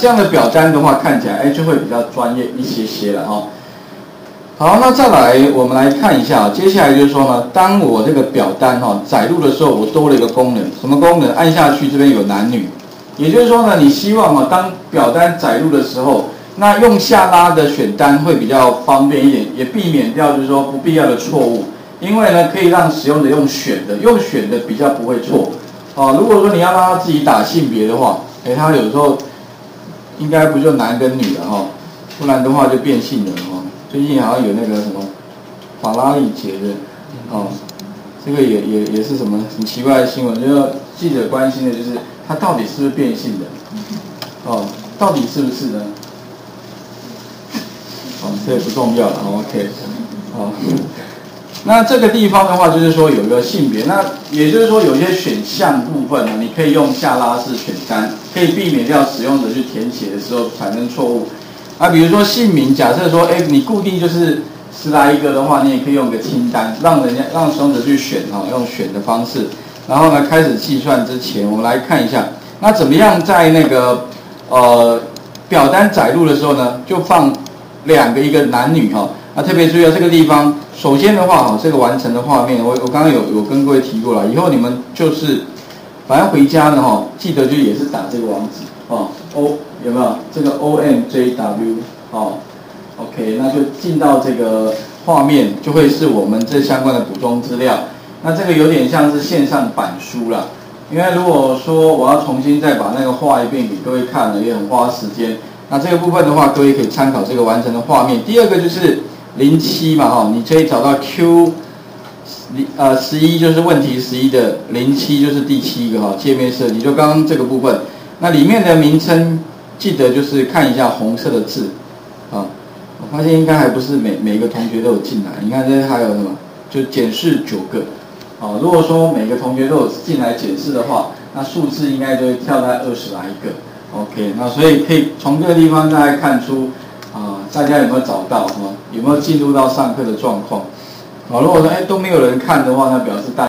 这样的表单的话，看起来就会比较专业一些些了哈。好，那再来我们来看一下，接下来就是说呢，当我这个表单载入的时候，我多了一个功能，什么功能？按下去这边有男女，也就是说呢，你希望当表单载入的时候，那用下拉的选单会比较方便一点，也避免掉就是说不必要的错误，因为呢可以让使用者用选的，用选的比较不会错。哦，如果说你要让他自己打性别的话，他有时候 应该不就男跟女了哈，不然的话就变性了哈。最近好像有那个什么法拉利节日，哦，这个也是什么很奇怪的新闻，就是记者关心的就是他到底是不是变性的，哦，到底是不是呢？哦，这也不重要了 ，OK， 好。那这个地方的话，就是说有一个性别，那也就是说有些选项部分呢，你可以用下拉式选单，可以避免掉使用者去填写的时候产生错误。啊，比如说姓名，假设说，你固定就是10来个的话，你也可以用个清单，让使用者去选哈，用选的方式。然后呢，开始计算之前，我们来看一下，那怎么样在那个表单载入的时候呢，就放两个一个男女哈。 那特别注意到这个地方，首先的话哈，这个完成的画面，我刚刚有跟各位提过了，以后你们就是，反正回家呢哈，记得就也是打这个网址哦 ，O 有没有这个 OMJW 哦 ，OK， 那就进到这个画面，就会是我们这相关的补充资料。那这个有点像是线上版书啦，因为如果说我要重新再把那个画一遍给各位看了，也很花时间。那这个部分的话，各位可以参考这个完成的画面。第二个就是 07嘛哈，你可以找到 Q11就是问题11的07就是第7个哈界面设计，就刚刚这个部分，那里面的名称记得就是看一下红色的字啊，我发现应该还不是每个同学都有进来，你看这还有什么就检视9个啊，如果说每个同学都有进来检视的话，那数字应该就会跳在20来个 ，OK， 那所以可以从这个地方大家看出。 大家有没有找到哈？有没有进入到上课的状况？好，如果说都没有人看的话，那表示大家